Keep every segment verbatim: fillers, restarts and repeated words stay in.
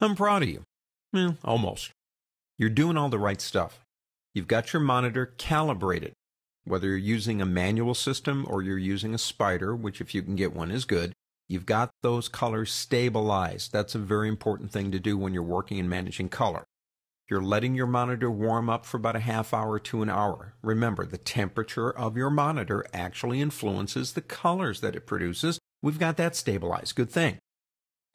I'm proud of you. Well, almost. You're doing all the right stuff. You've got your monitor calibrated, whether you're using a manual system or you're using a spider, which if you can get one is good. You've got those colors stabilized. That's a very important thing to do when you're working and managing color. You're letting your monitor warm up for about a half hour to an hour. Remember, the temperature of your monitor actually influences the colors that it produces. We've got that stabilized. Good thing.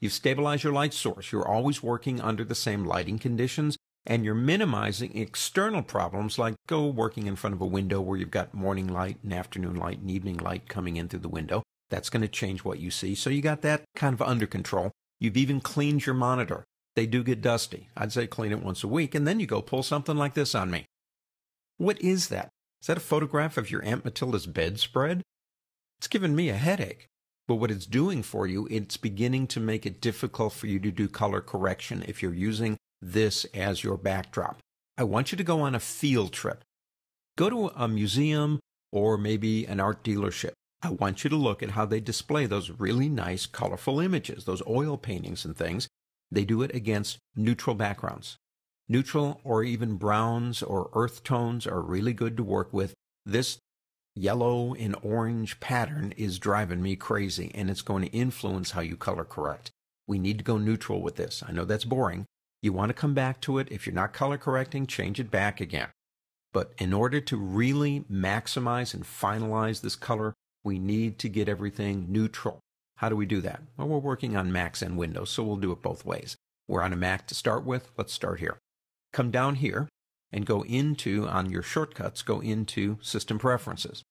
You've stabilized your light source. You're always working under the same lighting conditions, and you're minimizing external problems like go working in front of a window where you've got morning light and afternoon light and evening light coming in through the window. That's going to change what you see. So you got that kind of under control. You've even cleaned your monitor. They do get dusty. I'd say clean it once a week, and then you go pull something like this on me. What is that? Is that a photograph of your Aunt Matilda's bedspread? It's giving me a headache. But what it's doing for you, it's beginning to make it difficult for you to do color correction if you're using this as your backdrop. I want you to go on a field trip. Go to a museum or maybe an art dealership. I want you to look at how they display those really nice, colorful images, those oil paintings and things. They do it against neutral backgrounds. Neutral or even browns or earth tones are really good to work with. This yellow and orange pattern is driving me crazy, and it's going to influence how you color correct. We need to go neutral with this. I know that's boring. You want to come back to it. If you're not color correcting, change it back again. But in order to really maximize and finalize this color, we need to get everything neutral. How do we do that? Well, we're working on Macs and Windows, so we'll do it both ways. We're on a Mac to start with. Let's start here. Come down here and go into, on your shortcuts, go into System Preferences.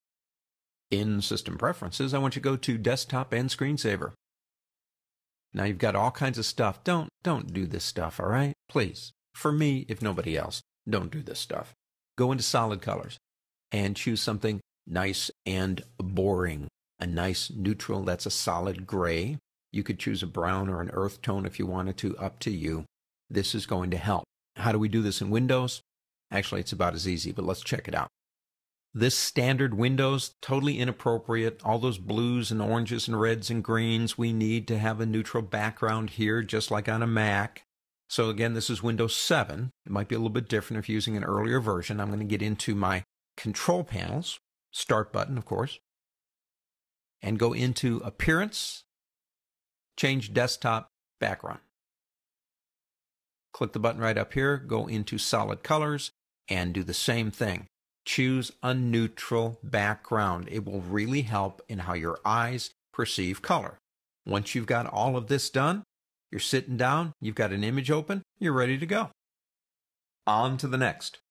In System Preferences, I want you to go to Desktop and Screensaver. Now you've got all kinds of stuff. Don't, don't do this stuff, all right? Please, for me, if nobody else, don't do this stuff. Go into Solid Colors and choose something nice and boring. A nice neutral, that's a solid gray. You could choose a brown or an earth tone if you wanted to, up to you. This is going to help. How do we do this in Windows? Actually, it's about as easy, but let's check it out. This standard Windows, totally inappropriate. All those blues and oranges and reds and greens, we need to have a neutral background here, just like on a Mac. So again, this is Windows seven. It might be a little bit different if you're using an earlier version. I'm going to get into my control panels, Start button, of course, and go into Appearance, change Desktop Background. Click the button right up here, go into Solid Colors, and do the same thing. Choose a neutral background. It will really help in how your eyes perceive color. Once you've got all of this done, you're sitting down, you've got an image open, you're ready to go. On to the next.